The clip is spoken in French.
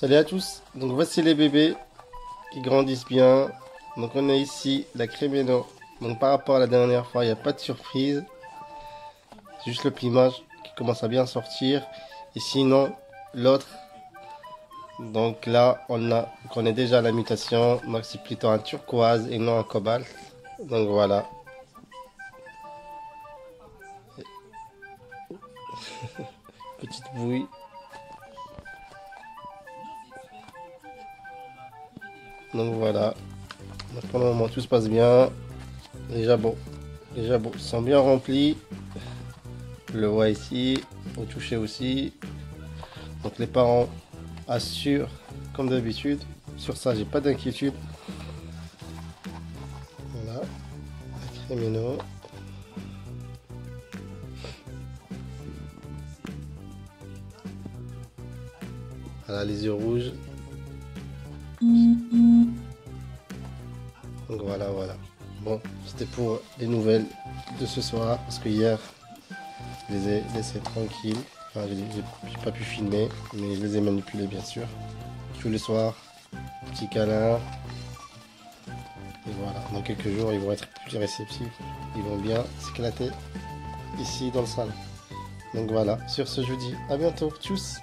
Salut à tous, donc voici les bébés qui grandissent bien. Donc on a ici la Cremello. Donc par rapport à la dernière fois, il n'y a pas de surprise. C'est juste le plumage qui commence à bien sortir. Et sinon, l'autre. Donc là, on est déjà à la mutation. Donc c'est plutôt un turquoise et non un cobalt. Donc voilà. Petite bouille. Donc voilà. Donc pour le moment tout se passe bien. Déjà bon. Ils sont bien remplis. Je le vois ici. Au toucher aussi. Donc les parents assurent comme d'habitude. Sur ça, j'ai pas d'inquiétude. Voilà. La Cremello. Voilà les yeux rouges. Donc voilà. Bon, c'était pour les nouvelles de ce soir parce que hier je les ai laissés tranquilles. Enfin, j'ai pas pu filmer, mais je les ai manipulés bien sûr. Tous les soirs, petit câlin. Et voilà, dans quelques jours, ils vont être plus réceptifs. Ils vont bien s'éclater ici dans le salon. Donc voilà, sur ce, je vous dis à bientôt. Tchuss!